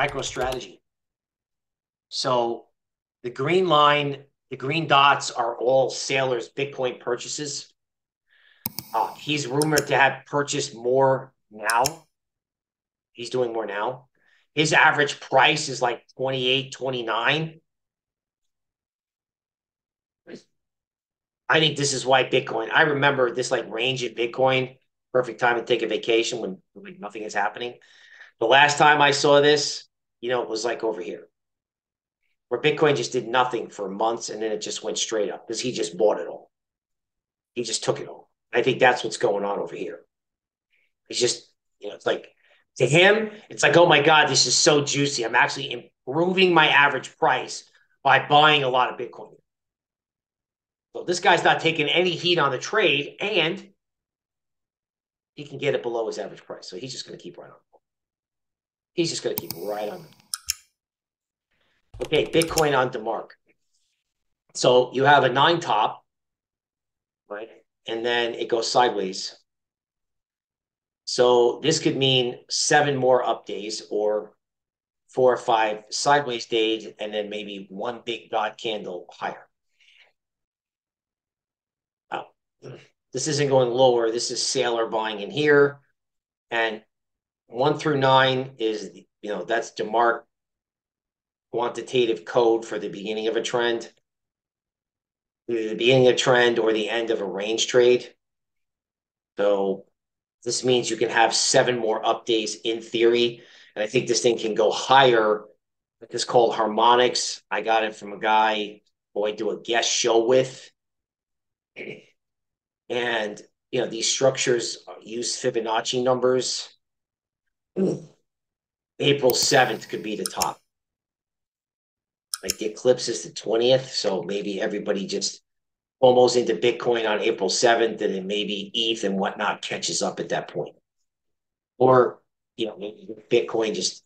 MicroStrategy. So the green line, the green dots are all Saylor's Bitcoin purchases. He's rumored to have purchased more now. He's doing more now. His average price is like $28, $29. I think this is why Bitcoin, I remember this like range in Bitcoin, perfect time to take a vacation when like nothing is happening. The last time I saw this, you know, it was like over here, where Bitcoin just did nothing for months and then it just went straight up because he just bought it all. He just took it all. I think that's what's going on over here. He's just, you know, it's like, to him, it's like, oh my God, this is so juicy. I'm actually improving my average price by buying a lot of Bitcoin. So this guy's not taking any heat on the trade, and he can get it below his average price. So he's just going to keep right on. He's just going to keep right on. Okay, Bitcoin on DeMark. So you have a 9 top, right? And then it goes sideways. So this could mean 7 more up days or 4 or 5 sideways days, and then maybe 1 big dot candle higher. This isn't going lower. This is Saylor buying in here. And 1 through 9 is, you know, that's DeMark quantitative code for the beginning of a trend. Either the beginning of a trend or the end of a range trade. So this means you can have 7 more up days in theory. And I think this thing can go higher. It's called harmonics. I got it from a guy who I do a guest show with. And, you know, these structures use Fibonacci numbers. April 7th could be the top. Like the eclipse is the 20th. So maybe everybody just almost into Bitcoin on April 7th, and then maybe ETH and whatnot catches up at that point. Or, you know, maybe Bitcoin just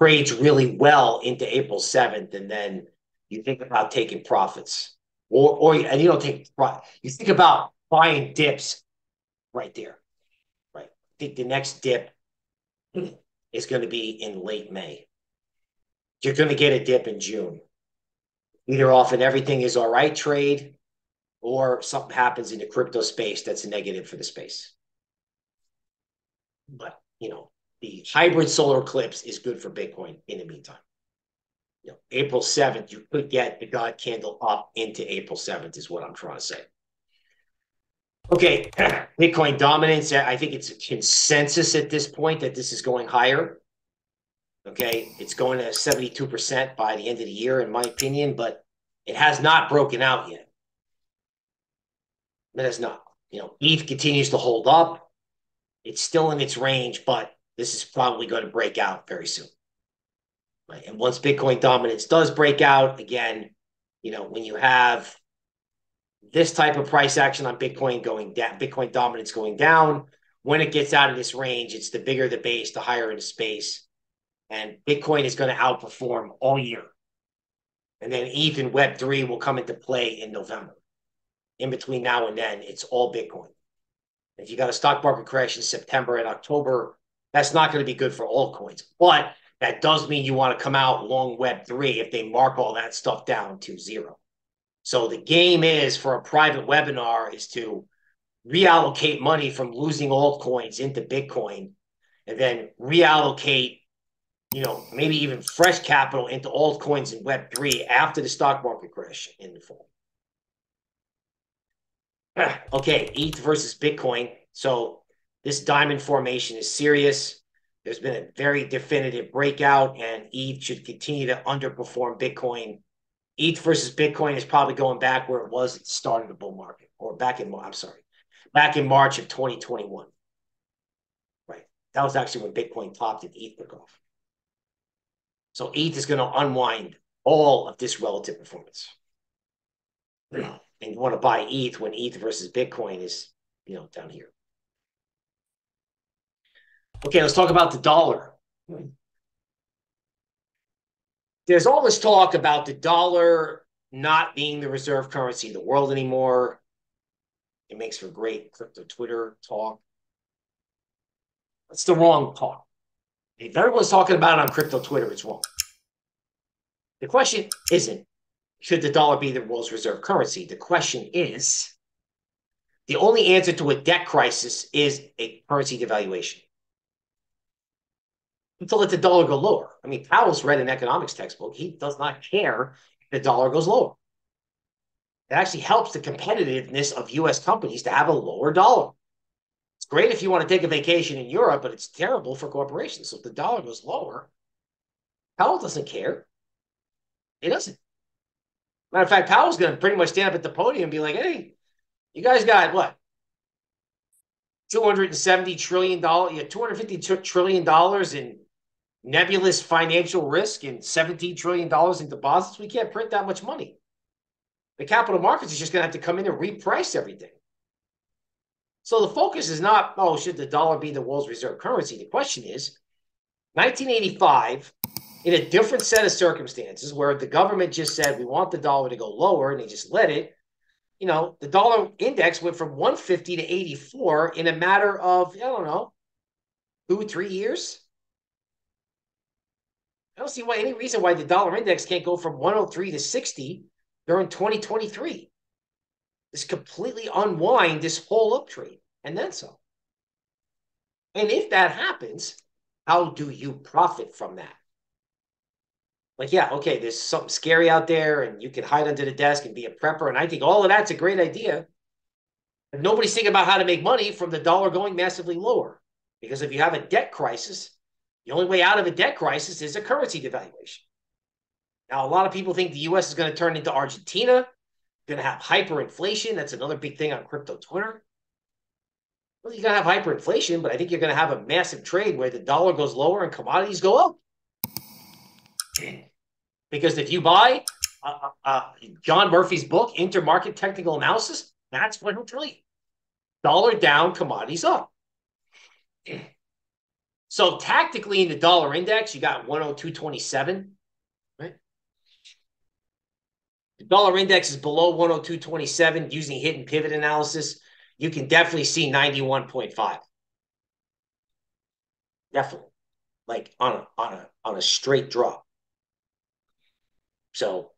trades really well into April 7th. And then you think about taking profits and you don't take, you think about buying dips right there, right? I think the next dip is going to be in late May. You're going to get a dip in June, either off an everything is all right trade or something happens in the crypto space that's a negative for the space. But, you know, the hybrid solar eclipse is good for Bitcoin in the meantime. You know, April 7th, you could get the God candle up into April 7th is what I'm trying to say. Okay, Bitcoin dominance. I think it's a consensus at this point that this is going higher. Okay, it's going to 72% by the end of the year, in my opinion, but it has not broken out yet. It has not. You know, ETH continues to hold up. It's still in its range, but this is probably going to break out very soon. Right? And once Bitcoin dominance does break out, again, you know, when you have this type of price action on Bitcoin going down, Bitcoin dominance going down, when it gets out of this range, it's the bigger the base, the higher in the space. And Bitcoin is going to outperform all year. And then ETH and Web3 will come into play in November. In between now and then, it's all Bitcoin. If you got a stock market crash in September and October, that's not going to be good for all coins. But that does mean you want to come out long Web3 if they mark all that stuff down to 0. So the game is for a private webinar is to reallocate money from losing altcoins into Bitcoin, and then reallocate, you know, maybe even fresh capital into altcoins in Web3 after the stock market crash in the fall. Okay, ETH versus Bitcoin. So this diamond formation is serious. There's been a very definitive breakout, and ETH should continue to underperform Bitcoin. ETH versus Bitcoin is probably going back where it was at the start of the bull market, or back in March of 2021. Right. That was actually when Bitcoin topped and ETH took off. So ETH is going to unwind all of this relative performance. And you want to buy ETH when ETH versus Bitcoin is, you know, down here. Okay, let's talk about the dollar. There's all this talk about the dollar not being the reserve currency of the world anymore. It makes for great crypto Twitter talk. That's the wrong talk. If everyone's talking about it on crypto Twitter, it's wrong. The question isn't, should the dollar be the world's reserve currency? The question is, the only answer to a debt crisis is a currency devaluation. To let the dollar go lower. I mean, Powell's read an economics textbook. He does not care if the dollar goes lower. It actually helps the competitiveness of U.S. companies to have a lower dollar. It's great if you want to take a vacation in Europe, but it's terrible for corporations. So if the dollar goes lower, Powell doesn't care. He doesn't. Matter of fact, Powell's going to pretty much stand up at the podium and be like, hey, you guys got what? $270 trillion, $250 trillion in nebulous financial risk and $17 trillion in deposits. We can't print that much money. The capital markets is just going to have to come in and reprice everything. So the focus is not, oh, should the dollar be the world's reserve currency? The question is, 1985, in a different set of circumstances where the government just said, we want the dollar to go lower, and they just let it, you know, the dollar index went from 150 to 84 in a matter of, I don't know, 2 or 3 years. I don't see why any reason why the dollar index can't go from 103 to 60 during 2023. Just completely unwind this whole uptrend and then so. And if that happens, how do you profit from that? Like, yeah, okay, there's something scary out there and you can hide under the desk and be a prepper. And I think all of that's a great idea. And nobody's thinking about how to make money from the dollar going massively lower. Because if you have a debt crisis, the only way out of a debt crisis is a currency devaluation. Now, a lot of people think the U.S. is going to turn into Argentina, going to have hyperinflation. That's another big thing on crypto Twitter. Well, you're going to have hyperinflation, but I think you're going to have a massive trade where the dollar goes lower and commodities go up. Because if you buy John Murphy's book, Intermarket Technical Analysis, that's what he'll tell you. Dollar down, commodities up. So tactically in the dollar index, you got 102.27, right? The dollar index is below 102.27 using hit and pivot analysis. You can definitely see 91.5. Definitely. Like on a straight drop. So,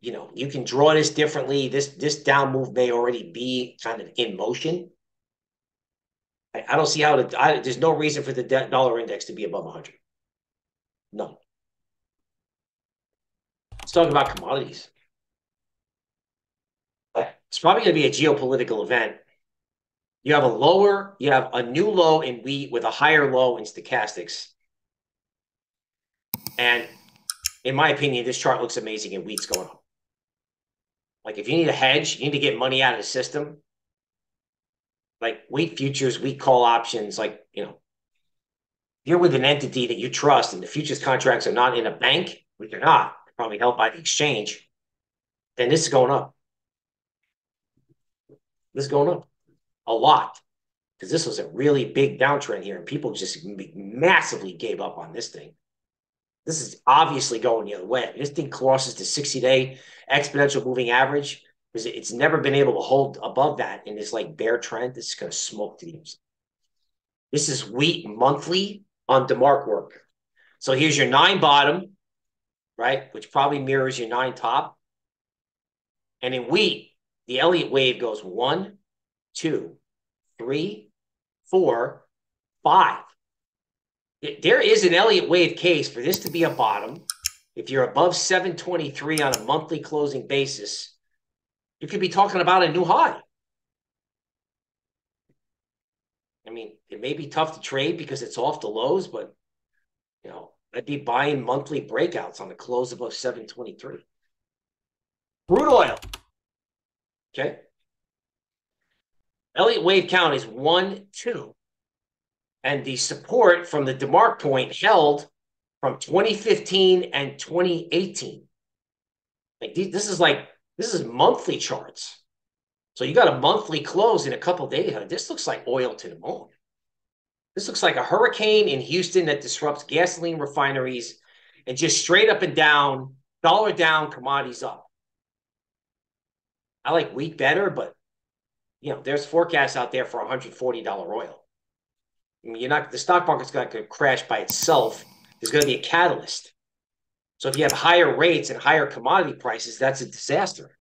you know, you can draw this differently. This down move may already be kind of in motion. I don't see how to, there's no reason for the dollar index to be above 100. No. Let's talk about commodities. It's probably going to be a geopolitical event. You have a lower, you have a new low in wheat with a higher low in stochastics. And in my opinion, this chart looks amazing and wheat's going up. Like if you need a hedge, you need to get money out of the system. Like wheat futures, wheat call options, like, you know, you're with an entity that you trust and the futures contracts are not in a bank, which they're not, they're probably held by the exchange, then this is going up. This is going up a lot because this was a really big downtrend here and people just massively gave up on this thing. This is obviously going the other way. This thing crosses the 60-day exponential moving average because it's never been able to hold above that in this like bear trend. This is going to smoke the news. This is wheat monthly on DeMark work. So here's your 9 bottom, right, which probably mirrors your 9 top. And in wheat, the Elliott wave goes 1, 2, 3, 4, 5. There is an Elliott wave case for this to be a bottom. If you're above 723 on a monthly closing basis, you could be talking about a new high. I mean, it may be tough to trade because it's off the lows, but, you know, I'd be buying monthly breakouts on the close above 723. Crude oil. Okay. Elliott wave count is 1, 2. And the support from the DeMark point held from 2015 and 2018. This is monthly charts. So you got a monthly close in a couple of days. This looks like oil to the moon. This looks like a hurricane in Houston that disrupts gasoline refineries and just straight up and down, dollar down, commodities up. I like wheat better, but you know, there's forecasts out there for $140 oil. You're not, the stock market's not going to crash by itself. There's going to be a catalyst. So if you have higher rates and higher commodity prices, that's a disaster.